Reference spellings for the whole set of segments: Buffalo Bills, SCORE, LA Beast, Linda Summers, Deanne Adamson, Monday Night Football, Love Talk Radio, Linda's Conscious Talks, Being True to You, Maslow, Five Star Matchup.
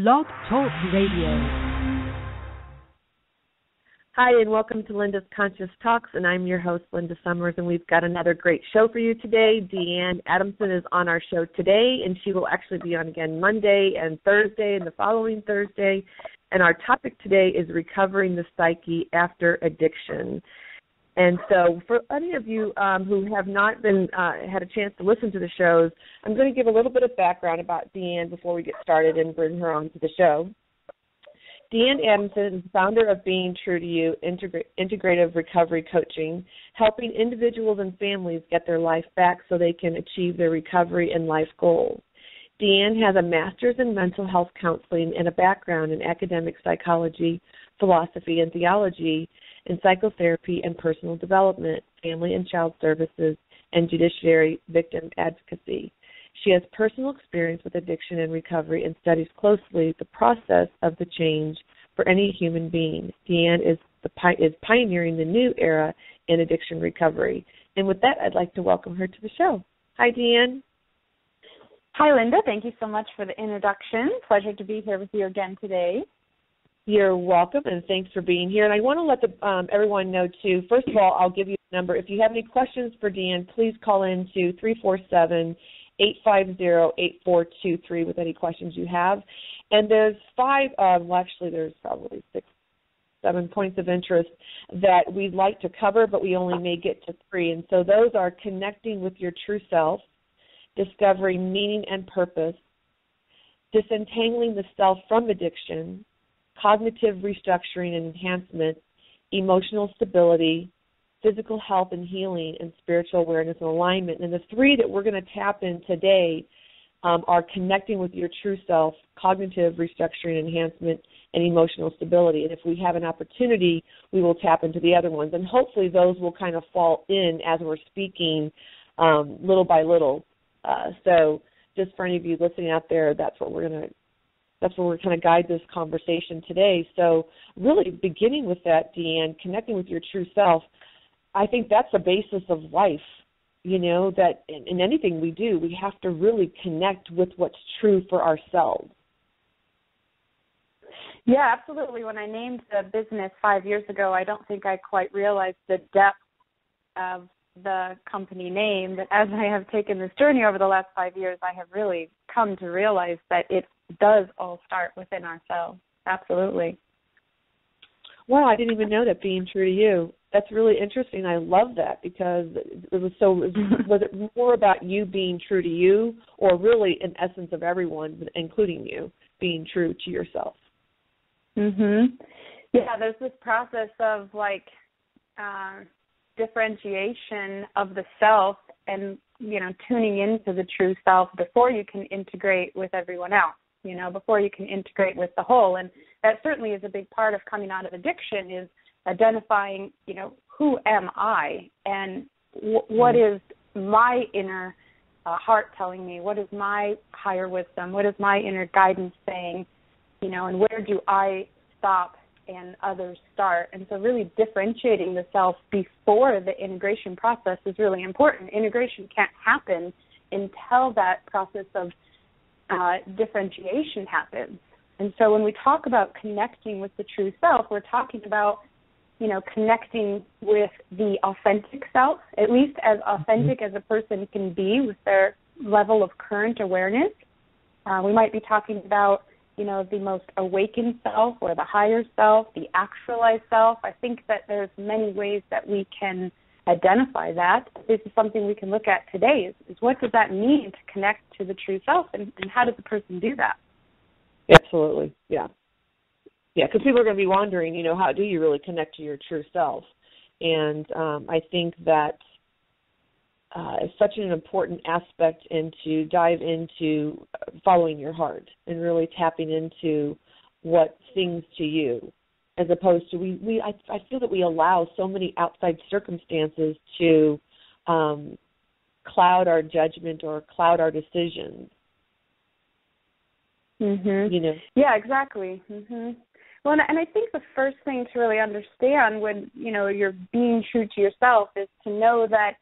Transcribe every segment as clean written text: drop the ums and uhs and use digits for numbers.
Love Talk Radio. Hi, and welcome to Linda's Conscious Talks, and I'm your host, Linda Summers, and we've got another great show for you today. Deanne Adamson is on our show today, and she will actually be on again Monday and Thursday and the following Thursday. And our topic today is recovering the psyche after addiction. And so for any of you who have not been had a chance to listen to the shows, I'm going to give a little bit of background about Deanne before we get started and bring her on to the show. Deanne Adamson is the founder of Being True to You, Integrative Recovery Coaching, helping individuals and families get their life back so they can achieve their recovery and life goals. Deanne has a master's in mental health counseling and a background in academic psychology, philosophy and theology, in psychotherapy and personal development, family and child services, and judiciary victim advocacy. She has personal experience with addiction and recovery and studies closely the process of the change for any human being. Deanne is pioneering the new era in addiction recovery. And with that, I'd like to welcome her to the show. Hi, Deanne. Hi, Linda. Thank you so much for the introduction. Pleasure to be here with you again today. You're welcome, and thanks for being here. And I want to let the, everyone know, too, first of all, I'll give you the number. If you have any questions for Deanne, please call in to 347-850-8423 with any questions you have. And there's there's probably 6, 7 points of interest that we'd like to cover, but we only may get to 3. And so those are connecting with your true self, discovering meaning and purpose, disentangling the self from addiction, cognitive restructuring and enhancement, emotional stability, physical health and healing, and spiritual awareness and alignment. And the 3 that we're going to tap in today are connecting with your true self, cognitive restructuring and enhancement, and emotional stability. And if we have an opportunity, we will tap into the other ones. And hopefully those will kind of fall in as we're speaking little by little. So just for any of you listening out there, that's where we're going to guide this conversation today. So really beginning with that, Deanne, connecting with your true self, I think that's the basis of life, you know, that in anything we do, we have to really connect with what's true for ourselves. Yeah, absolutely. When I named the business 5 years ago, I don't think I quite realized the depth of the company name, that as I have taken this journey over the last 5 years, I have really come to realize that it does all start within ourselves. Absolutely. Wow, I didn't even know that, Being True to You. That's really interesting. I love that, because it was so, was it more about you being true to you, or really in essence of everyone, including you, being true to yourself? Mm-hmm. Yeah, there's this process of like, differentiation of the self and, you know, tuning into the true self before you can integrate with everyone else, you know, before you can integrate with the whole. And that certainly is a big part of coming out of addiction, is identifying, you know, who am I and what is my inner heart telling me? What is my higher wisdom? What is my inner guidance saying? You know, and where do I stop and others start? And so really differentiating the self before the integration process is really important. Integration can't happen until that process of differentiation happens. And so when we talk about connecting with the true self, we're talking about, you know, connecting with the authentic self, at least as authentic as a person can be with their level of current awareness. We might be talking about, you know, the most awakened self or the higher self, the actualized self. I think that there's many ways that we can identify that. This is something we can look at today, is what does that mean to connect to the true self, and how does the person do that? Absolutely, yeah. Yeah, because people are going to be wondering, you know, how do you really connect to your true self? And I think that is such an important aspect, and to dive into following your heart and really tapping into what sings to you, as opposed to I feel that we allow so many outside circumstances to cloud our judgment or cloud our decisions. Mm-hmm. You know. Yeah, exactly. Mm-hmm. Well, and I think the first thing to really understand when, you know, you're being true to yourself is to know that,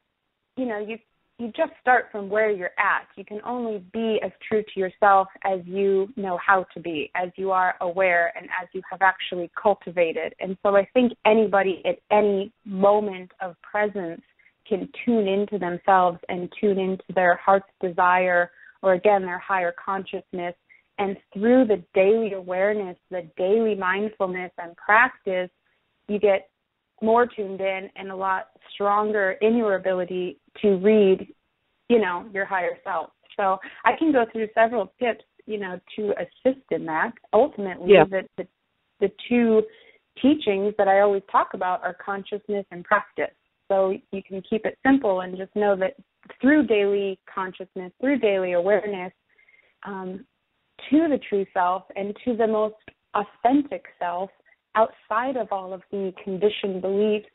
you know, you you just start from where you're at. You can only be as true to yourself as you know how to be, as you are aware, and as you have actually cultivated. And so I think anybody at any moment of presence can tune into themselves and tune into their heart's desire or, again, their higher consciousness. And through the daily awareness, the daily mindfulness and practice, you get more tuned in and a lot stronger in your ability to read, you know, your higher self. So I can go through several tips, you know, to assist in that. Ultimately, the two teachings that I always talk about are consciousness and practice. So you can keep it simple and just know that through daily consciousness, through daily awareness, to the true self and to the most authentic self, outside of all of the conditioned beliefs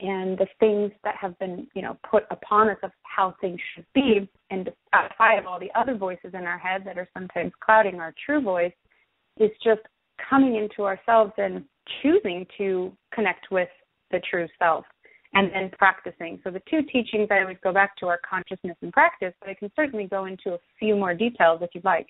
and the things that have been, you know, put upon us of how things should be, and outside of all the other voices in our head that are sometimes clouding our true voice, is just coming into ourselves and choosing to connect with the true self and then practicing. So the two teachings I always go back to are consciousness and practice, but I can certainly go into a few more details if you'd like.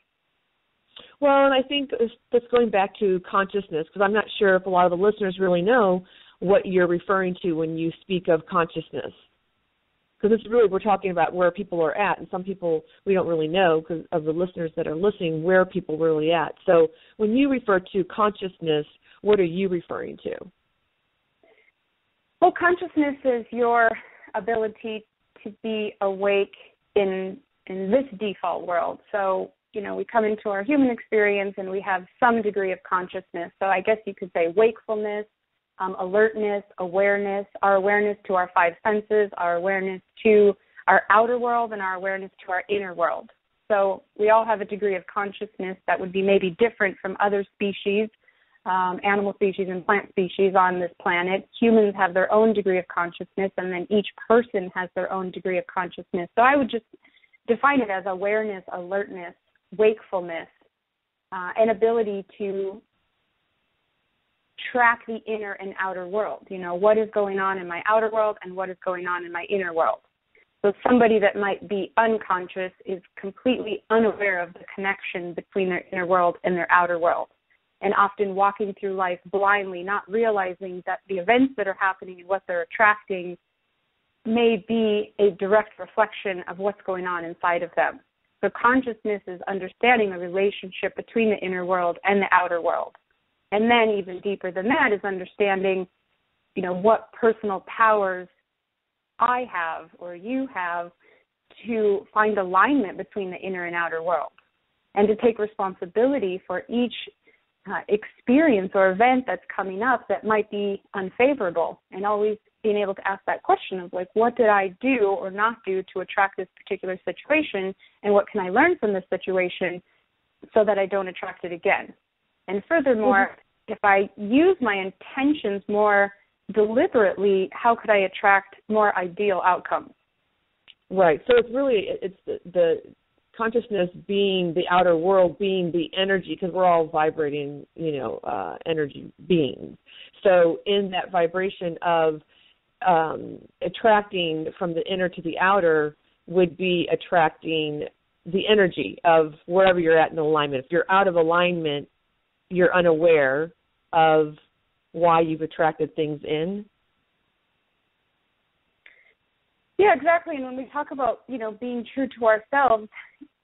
Well, and I think that's going back to consciousness, because I'm not sure if a lot of the listeners really know what you're referring to when you speak of consciousness, because it's really, we're talking about where people are at, and some people we don't really know because of the listeners that are listening where people really at. So when you refer to consciousness, what are you referring to? Well, consciousness is your ability to be awake in this default world. So, you know, we come into our human experience and we have some degree of consciousness. So I guess you could say wakefulness, alertness, awareness, our awareness to our five senses, our awareness to our outer world, and our awareness to our inner world. So we all have a degree of consciousness that would be maybe different from other species, animal species and plant species on this planet. Humans have their own degree of consciousness, and then each person has their own degree of consciousness. So I would just define it as awareness, alertness, wakefulness, an ability to track the inner and outer world. You know, what is going on in my outer world and what is going on in my inner world. So somebody that might be unconscious is completely unaware of the connection between their inner world and their outer world, and often walking through life blindly, not realizing that the events that are happening and what they're attracting may be a direct reflection of what's going on inside of them. So consciousness is understanding the relationship between the inner world and the outer world. And then even deeper than that is understanding, you know, what personal powers I have or you have to find alignment between the inner and outer world, and to take responsibility for each experience or event that's coming up that might be unfavorable, and always being able to ask that question of, like, what did I do or not do to attract this particular situation, and what can I learn from this situation so that I don't attract it again? And furthermore, if I use my intentions more deliberately, how could I attract more ideal outcomes? Right. So it's really, it's the consciousness being the outer world, being the energy, because we're all vibrating, you know, energy beings. So in that vibration of attracting from the inner to the outer would be attracting the energy of wherever you're at in alignment. If you're out of alignment, you're unaware of why you've attracted things in. Yeah, exactly. And when we talk about, you know, being true to ourselves,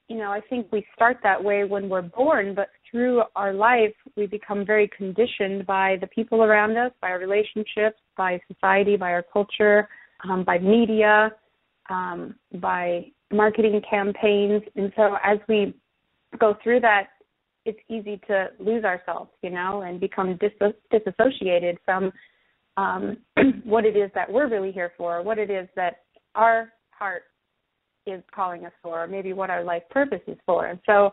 you know, I think we start that way when we're born, but through our life, we become very conditioned by the people around us, by our relationships, by society, by our culture, by media, by marketing campaigns. And so as we go through that, it's easy to lose ourselves, you know, and become disassociated from what it is that we're really here for, what it is that our heart is calling us for, or maybe what our life purpose is for. And so,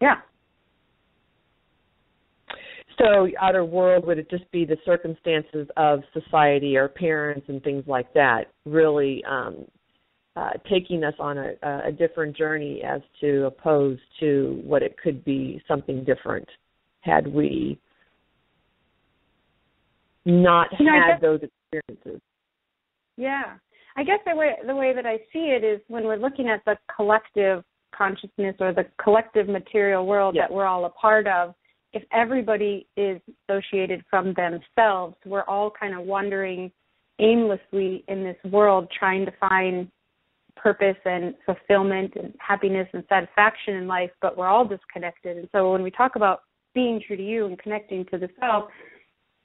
yeah. So outer world, would it just be the circumstances of society, our parents and things like that, really taking us on a different journey as to opposed to what it could be, something different had we not had those experiences? Yeah. I guess the way that I see it is when we're looking at the collective consciousness or the collective material world that we're all a part of, if everybody is dissociated from themselves, we're all kind of wandering aimlessly in this world trying to find purpose and fulfillment and happiness and satisfaction in life, but we're all disconnected. And so when we talk about being true to you and connecting to the self,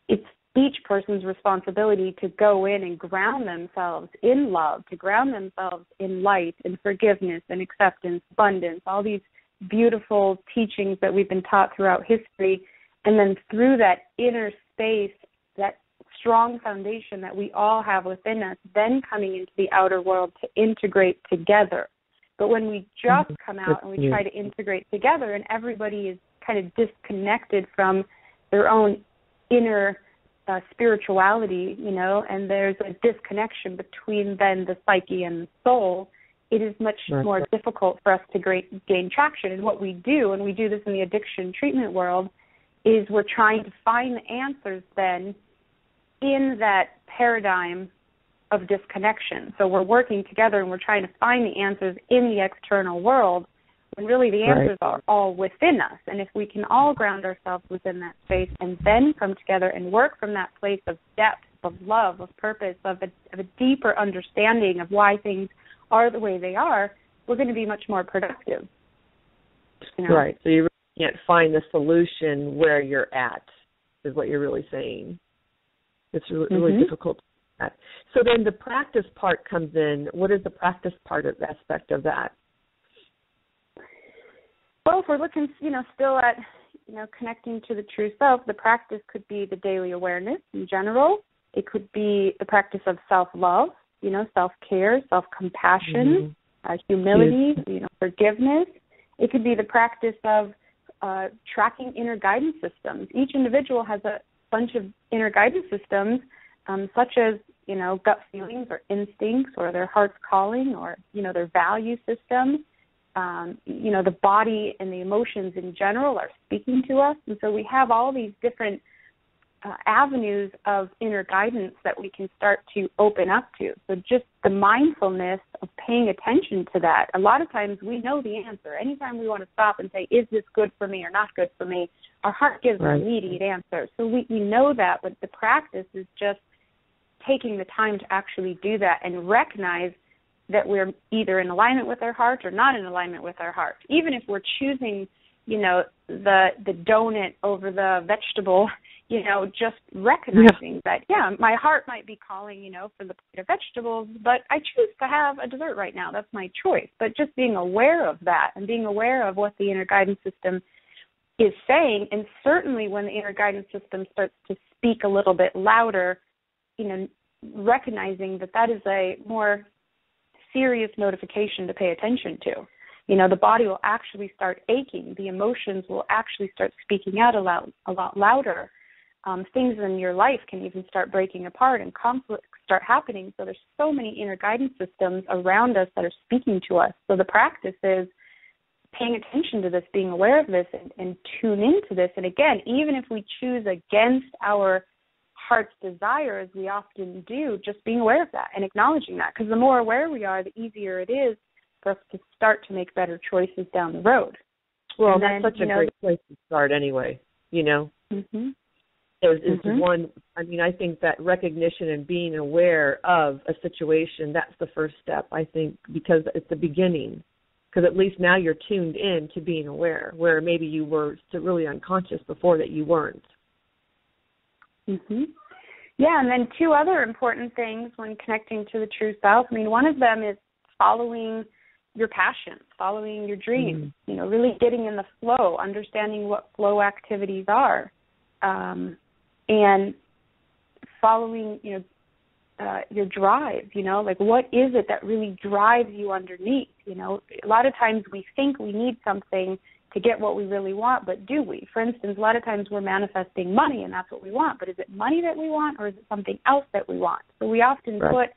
it's each person's responsibility to go in and ground themselves in love, to ground themselves in light and forgiveness and acceptance, abundance, all these beautiful teachings that we've been taught throughout history. And then through that inner space, that strong foundation that we all have within us, then coming into the outer world to integrate together. But when we just come out and we try to integrate together and everybody is kind of disconnected from their own inner spirituality, you know, and there's a disconnection between then the psyche and the soul, it is much more difficult for us to gain traction. And what we do, and we do this in the addiction treatment world, is we're trying to find the answers then in that paradigm of disconnection. So we're working together and we're trying to find the answers in the external world when really the answers are all within us. And if we can all ground ourselves within that space and then come together and work from that place of depth, of love, of purpose, of a deeper understanding of why things are the way they are, we're going to be much more productive. You know? Right. So you really can't find the solution where you're at, is what you're really saying. It's really, really difficult. So then the practice part comes in. What is the practice part of aspect of that? Well, if we're looking, you know, still at, you know, connecting to the true self, the practice could be the daily awareness in general. It could be the practice of self-love, you know, self-care, self-compassion, humility, you know, forgiveness. It could be the practice of tracking inner guidance systems. Each individual has a bunch of inner guidance systems, such as, you know, gut feelings or instincts or their heart's calling or, you know, their value system. You know, the body and the emotions in general are speaking to us. And so we have all these different avenues of inner guidance that we can start to open up to. So just the mindfulness of paying attention to that. A lot of times we know the answer. Anytime we want to stop and say, is this good for me or not good for me, our heart gives an immediate answer. So we know that, but the practice is just taking the time to actually do that and recognize that we're either in alignment with our heart or not in alignment with our heart. Even if we're choosing, you know, the donut over the vegetable, you know, just recognizing that, yeah, my heart might be calling, you know, for the plate of vegetables, but I choose to have a dessert right now. That's my choice. But just being aware of that and being aware of what the inner guidance system is saying, and certainly when the inner guidance system starts to speak a little bit louder, you know, recognizing that that is a more serious notification to pay attention to. You know, the body will actually start aching. The emotions will actually start speaking out a lot louder. Things in your life can even start breaking apart and conflicts start happening. So there's so many inner guidance systems around us that are speaking to us. So the practice is paying attention to this, being aware of this, and tune into this. And again, even if we choose against our heart's desire, as we often do, just being aware of that and acknowledging that, because the more aware we are, the easier it is for us to start to make better choices down the road. Well, and that's such a great place to start anyway, you know. It's one, I mean, I think that recognition and being aware of a situation, that's the first step, I think, because it's the beginning, because at least now you're tuned in to being aware, where maybe you were still really unconscious before that you weren't. Yeah, and then two other important things when connecting to the true self. I mean, one of them is following your passion, following your dreams, you know, really getting in the flow, understanding what flow activities are, and following, you know, your drive, you know, like what is it that really drives you underneath? You know, a lot of times we think we need something to get what we really want, but do we? For instance, a lot of times we're manifesting money and that's what we want, but is it money that we want or is it something else that we want? So we often put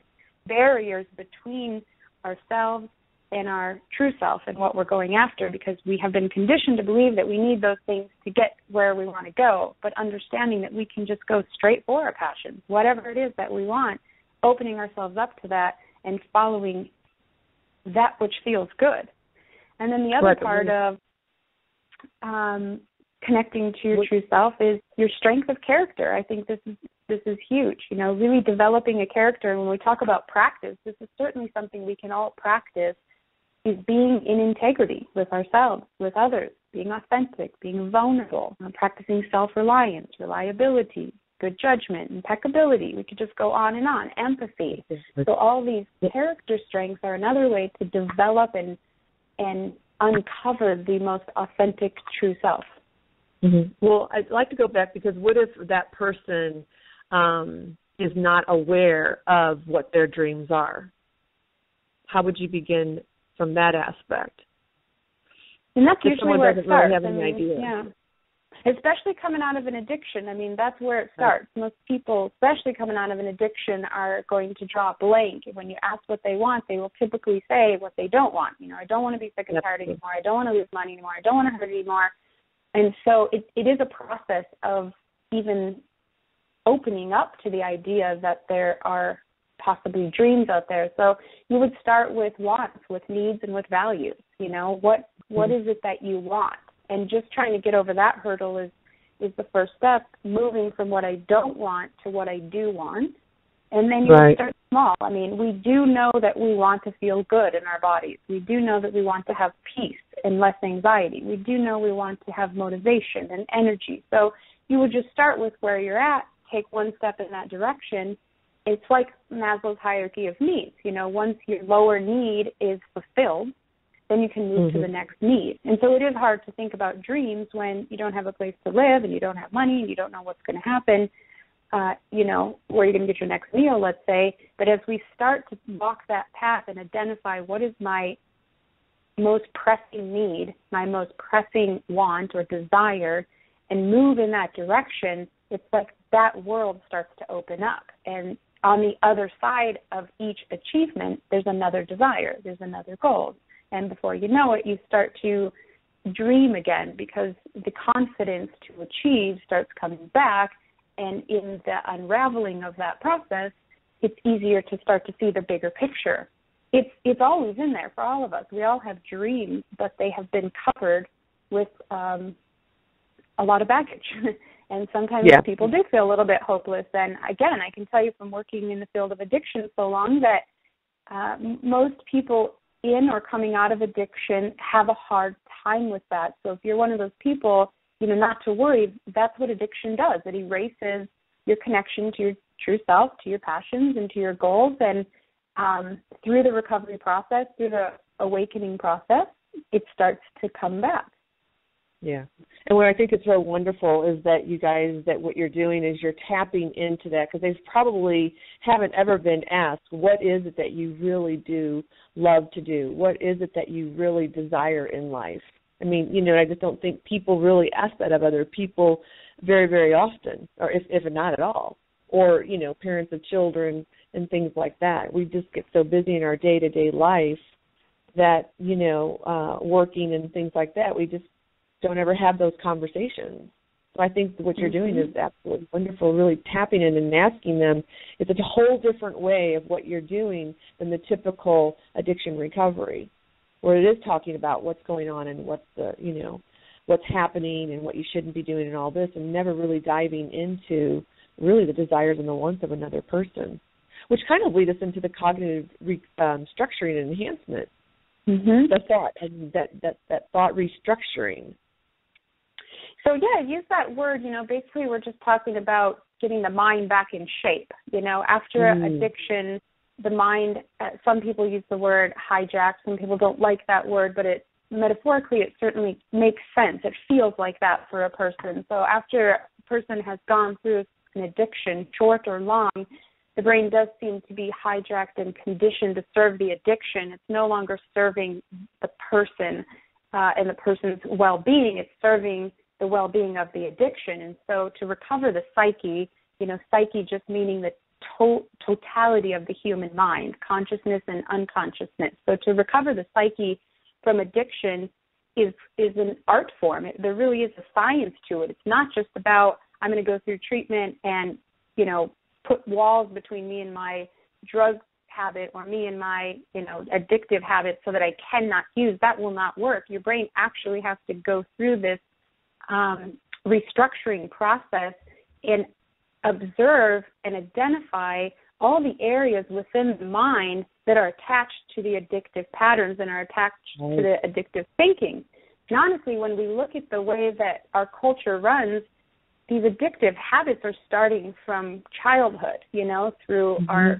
barriers between ourselves and our true self and what we're going after, because we have been conditioned to believe that we need those things to get where we want to go, but understanding that we can just go straight for our passions, whatever it is that we want, opening ourselves up to that and following that which feels good. And then the other part of connecting to your true self is your strength of character. I think this is huge, you know, really developing a character. And when we talk about practice, this is certainly something we can all practice, is being in integrity with ourselves, with others, being authentic, being vulnerable, practicing self-reliance, reliability, good judgment, impeccability. We could just go on and on. Empathy. So all these character strengths are another way to develop and uncover the most authentic true self. Mm-hmm. Well, I'd like to go back, because what if that person is not aware of what their dreams are? How would you begin from that aspect? And that's usually where it starts. Really have an idea. Yeah. Especially coming out of an addiction. I mean, that's where it starts. Right. Most people, especially coming out of an addiction, are going to draw a blank. When you ask what they want, they will typically say what they don't want. You know, I don't want to be sick and tired anymore. I don't want to lose money anymore. I don't want to hurt anymore. And so it is a process of even opening up to the idea that there are possibly dreams out there. So you would start with wants, with needs, and with values. You know, what is it that you want? And just trying to get over that hurdle is the first step, moving from what I don't want to what I do want. And then you start small. I mean, we do know that we want to feel good in our bodies. We do know that we want to have peace and less anxiety. We do know we want to have motivation and energy. So you would just start with where you're at, take one step in that direction. It's like Maslow's hierarchy of needs. You know, once your lower need is fulfilled, then you can move to the next need. And so it is hard to think about dreams when you don't have a place to live and you don't have money and you don't know what's going to happen, you know, where you're going to get your next meal, let's say. But as we start to walk that path and identify what is my most pressing need, my most pressing want or desire, and move in that direction, it's like that world starts to open up. And on the other side of each achievement, there's another desire, there's another goal. And before you know it, you start to dream again, because the confidence to achieve starts coming back. And in the unraveling of that process, it's easier to start to see the bigger picture. It's always in there for all of us. We all have dreams, but they have been covered with a lot of baggage. And sometimes people do feel a little bit hopeless. And again, I can tell you from working in the field of addiction so long that most people in or coming out of addiction have a hard time with that. So if you're one of those people, you know, not to worry, that's what addiction does. It erases your connection to your true self, to your passions and to your goals. And through the recovery process, through the awakening process, it starts to come back. Yeah. And what I think is so wonderful is that you guys, that what you're doing is you're tapping into that, because they probably haven't ever been asked, what is it that you really do love to do? What is it that you really desire in life? I mean, you know, I just don't think people really ask that of other people very, very often, or if not at all, or, you know, parents of children and things like that. We just get so busy in our day-to-day life that, you know, working and things like that, we just don't ever have those conversations. So I think what you're doing is absolutely wonderful, really tapping in and asking them. It's a whole different way of what you're doing than the typical addiction recovery, where it is talking about what's going on and what's the, you know, what's happening and what you shouldn't be doing and all this, and never really diving into really the desires and the wants of another person, which kind of lead us into the cognitive structuring and enhancement, the thought, and that thought restructuring. So, yeah, use that word, you know, basically we're just talking about getting the mind back in shape. You know, after addiction, the mind, some people use the word hijacked. Some people don't like that word, but it metaphorically, it certainly makes sense. It feels like that for a person. So after a person has gone through an addiction, short or long, the brain does seem to be hijacked and conditioned to serve the addiction. It's no longer serving the person and the person's well-being. It's serving the well-being of the addiction. And so to recover the psyche, you know, psyche just meaning the totality of the human mind, consciousness and unconsciousness. So to recover the psyche from addiction is an art form. There really is a science to it. It's not just about I'm going to go through treatment and, you know, put walls between me and my drug habit or me and my, addictive habit so that I cannot use, that will not work. Your brain actually has to go through this restructuring process and observe and identify all the areas within the mind that are attached to the addictive patterns and are attached to the addictive thinking. And honestly, when we look at the way that our culture runs, these addictive habits are starting from childhood, through our,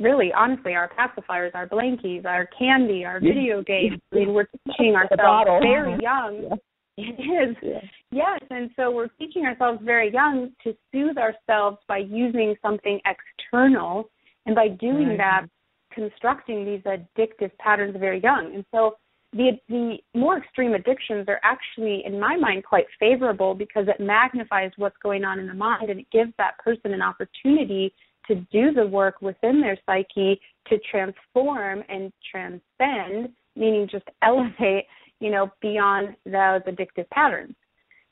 really, honestly, our pacifiers, our blankies, our candy, our video games. I mean, we're teaching ourselves very young. It is. Yeah. Yes, and so we're teaching ourselves very young to soothe ourselves by using something external, and by doing that, constructing these addictive patterns very young. And so the more extreme addictions are actually, in my mind, quite favorable because it magnifies what's going on in the mind, and it gives that person an opportunity to do the work within their psyche to transform and transcend, meaning just elevate, beyond those addictive patterns.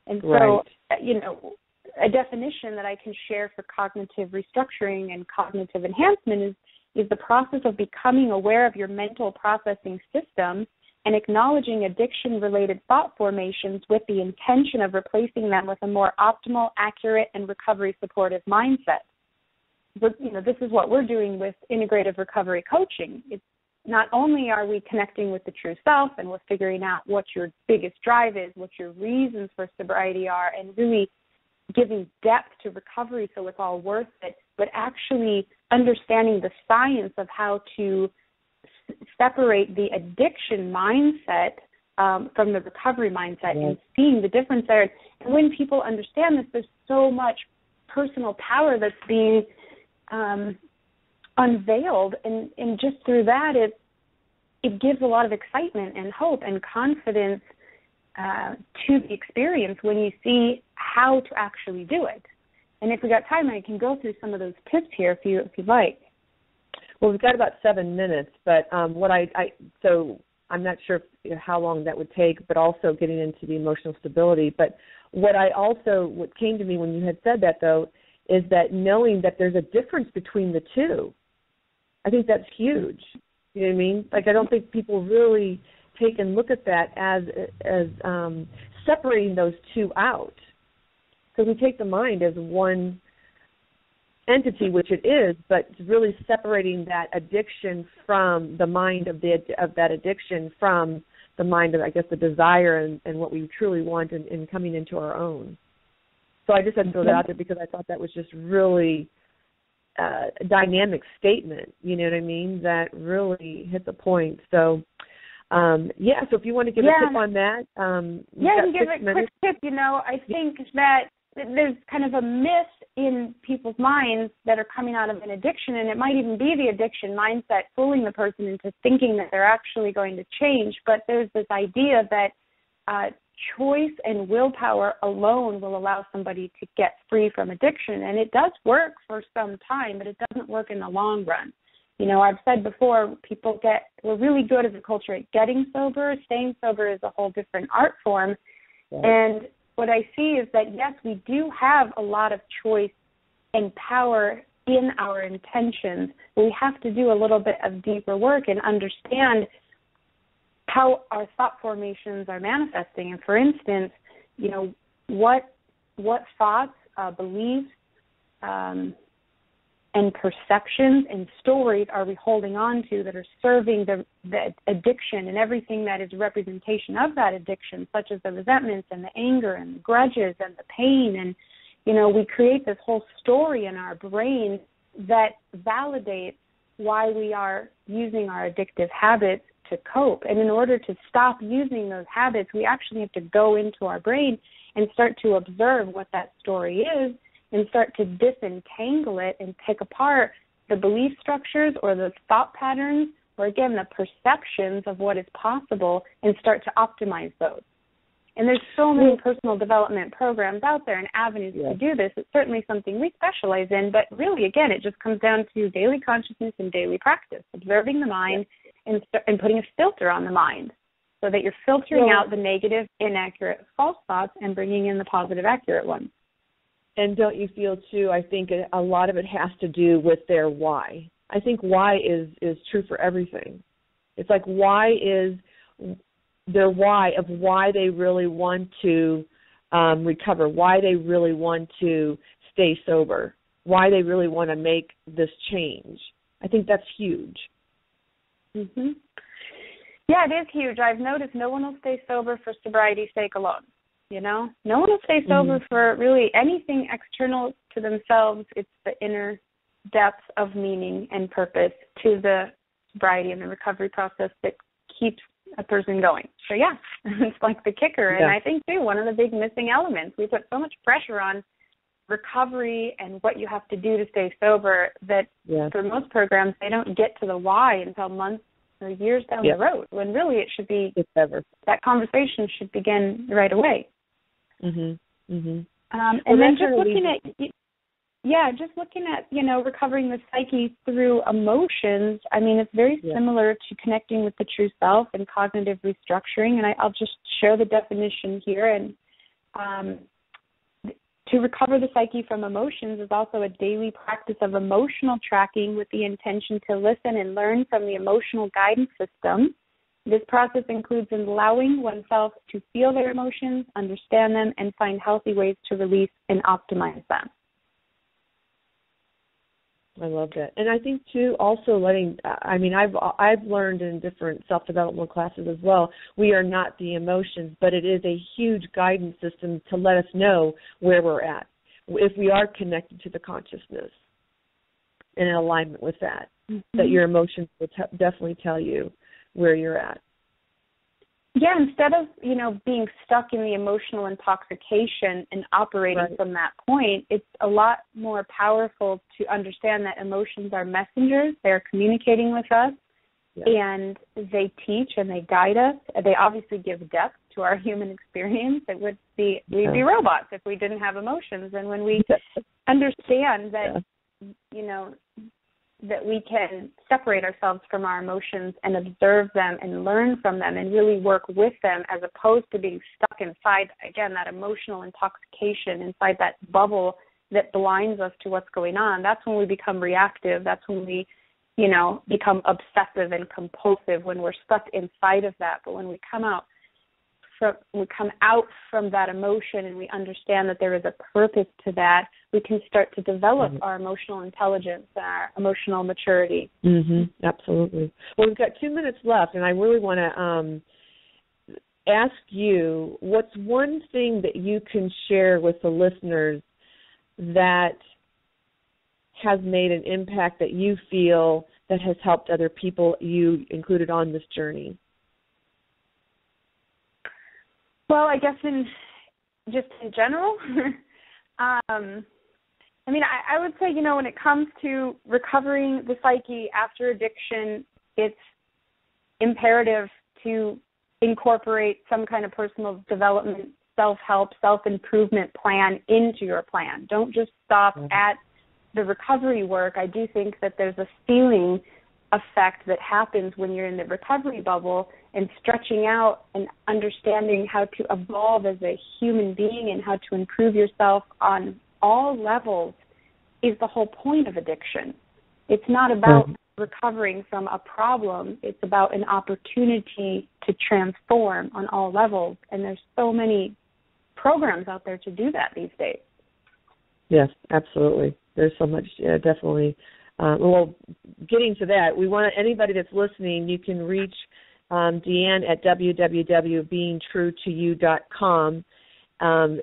And so, a definition that I can share for cognitive restructuring and cognitive enhancement is the process of becoming aware of your mental processing system and acknowledging addiction-related thought formations with the intention of replacing them with a more optimal, accurate, and recovery-supportive mindset. But, this is what we're doing with integrative recovery coaching. It's not only are we connecting with the true self and we're figuring out what your biggest drive is, what your reasons for sobriety are, and really giving depth to recovery so it's all worth it, but actually understanding the science of how to separate the addiction mindset from the recovery mindset and seeing the difference there. And when people understand this, there's so much personal power that's being unveiled, and just through that, it gives a lot of excitement and hope and confidence to the experience when you see how to actually do it. And if we got time, I can go through some of those tips here if you'd like. Well, we've got about 7 minutes, but so I'm not sure how long that would take, but also getting into the emotional stability. But what came to me when you had said that, though, is that knowing that there's a difference between the two. I think that's huge. You know what I mean? Like, I don't think people really take and look at that as separating those two out. Because we take the mind as one entity, which it is, but really separating that addiction from the mind of that addiction from the mind of, I guess, the desire and what we truly want and coming into our own. So I just had to throw that out there because I thought that was just really a dynamic statement, you know what I mean, that really hit the point. So, so if you want to give a tip on that. You give a quick tip. I think that there's kind of a myth in people's minds that are coming out of an addiction, and it might even be the addiction mindset fooling the person into thinking that they're actually going to change, but there's this idea that choice and willpower alone will allow somebody to get free from addiction, and it does work for some time, but it doesn't work in the long run. I've said before, we're really good as a culture at getting sober. Staying sober is a whole different art form, and what I see is that, yes, we do have a lot of choice and power in our intentions, but we have to do a little bit of deeper work and understand how our thought formations are manifesting. And for instance, what thoughts, beliefs, and perceptions and stories are we holding on to that are serving the addiction and everything that is representation of that addiction, such as the resentments and the anger and the grudges and the pain. And, we create this whole story in our brain that validates why we are using our addictive habits to cope. And in order to stop using those habits, we actually have to go into our brain and start to observe what that story is and start to disentangle it and pick apart the belief structures or the thought patterns or, again, the perceptions of what is possible and start to optimize those. And there's so many personal development programs out there and avenues to do this. It's certainly something we specialize in, but really, again, it just comes down to daily consciousness and daily practice, observing the mind and putting a filter on the mind so that you're filtering out the negative, inaccurate, false thoughts and bringing in the positive, accurate ones. And don't you feel, too, I think a lot of it has to do with their why. I think why is true for everything. It's like why is their why of why they really want to recover, why they really want to stay sober, why they really want to make this change. I think that's huge. Mm-hmm. Yeah, it is huge. I've noticed no one will stay sober for sobriety's sake alone. You know, no one will stay sober mm-hmm. for really anything external to themselves. It's the inner depth of meaning and purpose to the sobriety and the recovery process that keeps a person going. So, yeah, it's like the kicker. Yeah. And I think, too, one of the big missing elements, we put so much pressure on recovery and what you have to do to stay sober that yes. for most programs, they don't get to the why until months or years down yes. the road, when really it should be, if ever. That conversation should begin right away. Mm-hmm. Mm-hmm. And then just looking at, yeah, just looking at, you know, recovering the psyche through emotions, I mean, it's very yeah. similar to connecting with the true self and cognitive restructuring. And I'll just share the definition here. And to recover the psyche from emotions is also a daily practice of emotional tracking with the intention to listen and learn from the emotional guidance system. This process includes allowing oneself to feel their emotions, understand them, and find healthy ways to release and optimize them. I love that. And I think, too, also letting, I mean, I've learned in different self-development classes as well, we are not the emotions, but it is a huge guidance system to let us know where we're at, if we are connected to the consciousness and in alignment with that, mm-hmm. that your emotions will definitely tell you where you're at. Yeah, instead of, you know, being stuck in the emotional intoxication and operating right. from that point, it's a lot more powerful to understand that emotions are messengers. They're communicating with us, yeah. and they teach and they guide us. They obviously give depth to our human experience. It would be, we'd be robots if we didn't have emotions. And when we understand that, yeah. you know, that we can separate ourselves from our emotions and observe them and learn from them and really work with them as opposed to being stuck inside, again, that emotional intoxication, inside that bubble that blinds us to what's going on. That's when we become reactive. That's when we, you know, become obsessive and compulsive, when we're stuck inside of that. But when we come out from that emotion and we understand that there is a purpose to that, we can start to develop mm-hmm. our emotional intelligence and our emotional maturity. Mm-hmm. Absolutely. Well, we've got 2 minutes left, and I really want to ask you, what's one thing that you can share with the listeners that has made an impact that you feel that has helped other people, you included, on this journey? Well, I guess in general, I mean, I would say, you know, when it comes to recovering the psyche after addiction, it's imperative to incorporate some kind of personal development, self-help, self-improvement plan into your plan. Don't just stop mm-hmm. at the recovery work. I do think that there's a ceiling effect that happens when you're in the recovery bubble, and stretching out and understanding how to evolve as a human being and how to improve yourself on all levels is the whole point of addiction. It's not about recovering from a problem. It's about an opportunity to transform on all levels, and there's so many programs out there to do that these days. Yes, absolutely. There's so much, yeah, definitely. Well, getting to that, we want anybody that's listening, you can reach Deanne at www.beingtruetoyou.com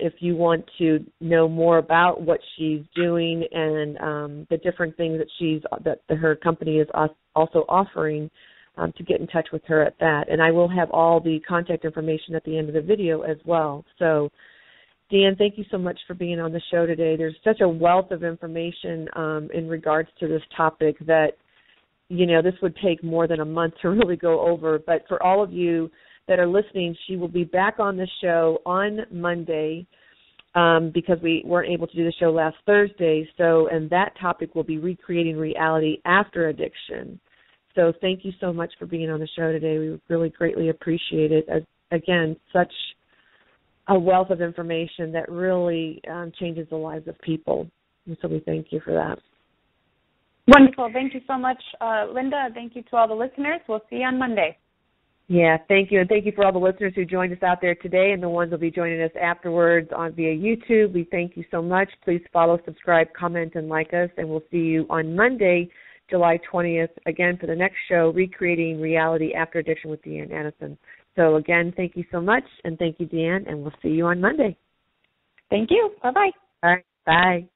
if you want to know more about what she's doing and the different things that her company is also offering, to get in touch with her at that. And I will have all the contact information at the end of the video as well. So, Deanne, thank you so much for being on the show today. There's such a wealth of information in regards to this topic that, you know, this would take more than a month to really go over. But for all of you that are listening, she will be back on the show on Monday because we weren't able to do the show last Thursday. So, and that topic will be recreating reality after addiction. So thank you so much for being on the show today. We really greatly appreciate it. Again, such a wealth of information that really changes the lives of people. And so we thank you for that. Wonderful. Thank you so much, Linda. Thank you to all the listeners. We'll see you on Monday. Yeah, thank you. And thank you for all the listeners who joined us out there today and the ones who will be joining us afterwards on via YouTube. We thank you so much. Please follow, subscribe, comment, and like us. And we'll see you on Monday, July 20th, again for the next show, Recreating Reality After Addiction with Deanne Adamson. So, again, thank you so much. And thank you, Deanne. And we'll see you on Monday. Thank you. Bye-bye. All right. Bye.